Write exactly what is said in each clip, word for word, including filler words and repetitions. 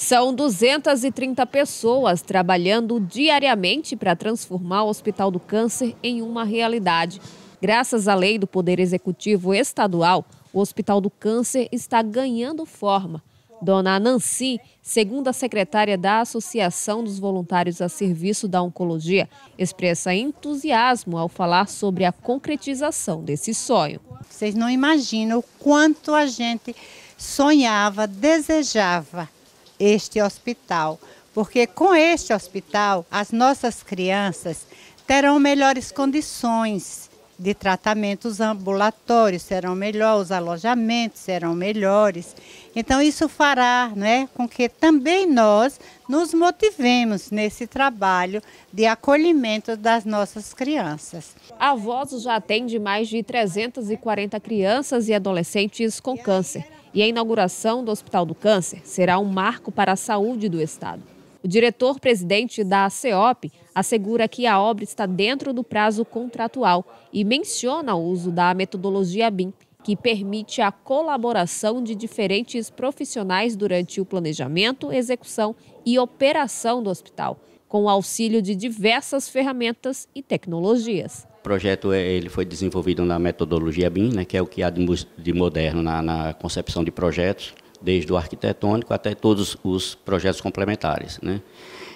São duzentas e trinta pessoas trabalhando diariamente para transformar o Hospital do Câncer em uma realidade. Graças à lei do Poder Executivo Estadual, o Hospital do Câncer está ganhando forma. Dona Nancy, segunda secretária da Associação dos Voluntários a Serviço da Oncologia, expressa entusiasmo ao falar sobre a concretização desse sonho. Vocês não imaginam o quanto a gente sonhava, desejava este hospital, porque com este hospital as nossas crianças terão melhores condições de tratamento, os ambulatórios serão melhores, os alojamentos serão melhores. Então isso fará, né, com que também nós nos motivemos nesse trabalho de acolhimento das nossas crianças. A Voz já atende mais de trezentas e quarenta crianças e adolescentes com câncer. E a inauguração do Hospital do Câncer será um marco para a saúde do estado. O diretor-presidente da C E O P assegura que a obra está dentro do prazo contratual e menciona o uso da metodologia B I M, que permite a colaboração de diferentes profissionais durante o planejamento, execução e operação do hospital, com o auxílio de diversas ferramentas e tecnologias. O projeto ele foi desenvolvido na metodologia B I M, né, que é o que há de moderno na, na concepção de projetos, desde o arquitetônico até todos os projetos complementares, né?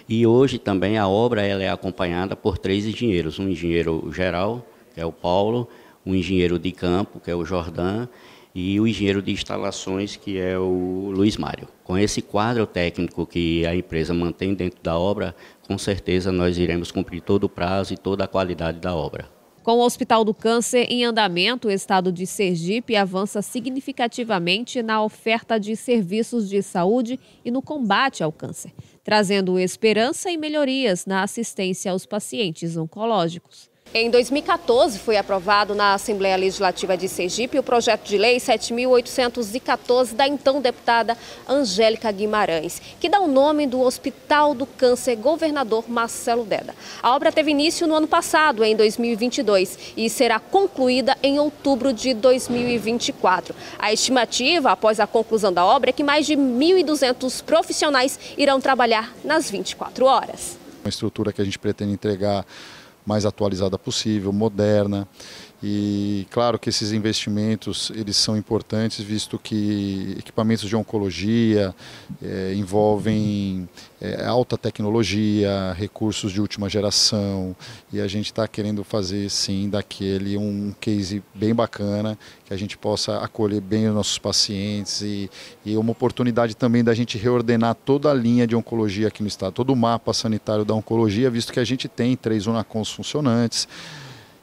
E hoje também a obra ela é acompanhada por três engenheiros, um engenheiro geral, que é o Paulo, um engenheiro de campo, que é o Jordan, e o engenheiro de instalações, que é o Luiz Mário. Com esse quadro técnico que a empresa mantém dentro da obra, com certeza nós iremos cumprir todo o prazo e toda a qualidade da obra. Com o Hospital do Câncer em andamento, o estado de Sergipe avança significativamente na oferta de serviços de saúde e no combate ao câncer, trazendo esperança e melhorias na assistência aos pacientes oncológicos. Em dois mil e quatorze, foi aprovado na Assembleia Legislativa de Sergipe o projeto de lei sete mil oitocentos e quatorze da então deputada Angélica Guimarães, que dá o nome do Hospital do Câncer Governador Marcelo Deda. A obra teve início no ano passado, em dois mil e vinte e dois, e será concluída em outubro de dois mil e vinte e quatro. A estimativa, após a conclusão da obra, é que mais de mil e duzentos profissionais irão trabalhar nas vinte e quatro horas. Uma estrutura que a gente pretende entregar mais atualizada possível, moderna, e claro que esses investimentos eles são importantes, visto que equipamentos de oncologia eh, envolvem eh, alta tecnologia, recursos de última geração, e a gente está querendo fazer sim daquele um case bem bacana, que a gente possa acolher bem os nossos pacientes e, e uma oportunidade também da gente reordenar toda a linha de oncologia aqui no estado, todo o mapa sanitário da oncologia, visto que a gente tem três UNACONS funcionantes,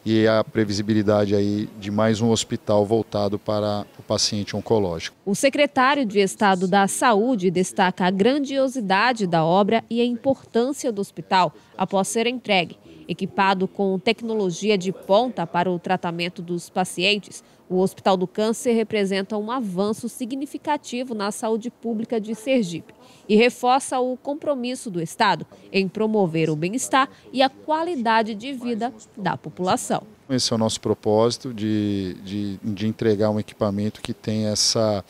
e a previsibilidade aí de mais um hospital voltado para o paciente oncológico. O secretário de Estado da Saúde destaca a grandiosidade da obra e a importância do hospital após ser entregue. Equipado com tecnologia de ponta para o tratamento dos pacientes, o Hospital do Câncer representa um avanço significativo na saúde pública de Sergipe e reforça o compromisso do estado em promover o bem-estar e a qualidade de vida da população. Esse é o nosso propósito de, de, de entregar um equipamento que tem essa...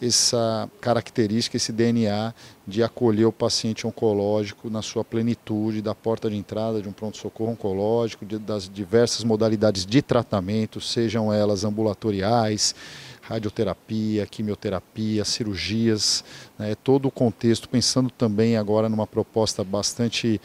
essa característica, esse D N A de acolher o paciente oncológico na sua plenitude, da porta de entrada de um pronto-socorro oncológico, das diversas modalidades de tratamento, sejam elas ambulatoriais, radioterapia, quimioterapia, cirurgias, né, todo o contexto, pensando também agora numa proposta bastante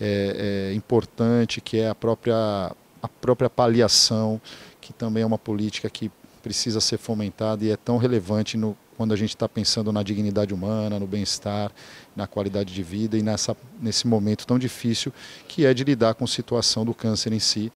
é, é, importante, que é a própria, a própria paliação, que também é uma política que precisa ser fomentada e é tão relevante no, quando a gente está pensando na dignidade humana, no bem-estar, na qualidade de vida e nessa, nesse momento tão difícil que é de lidar com a situação do câncer em si,